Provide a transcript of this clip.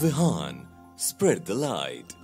Vihan, spread the light.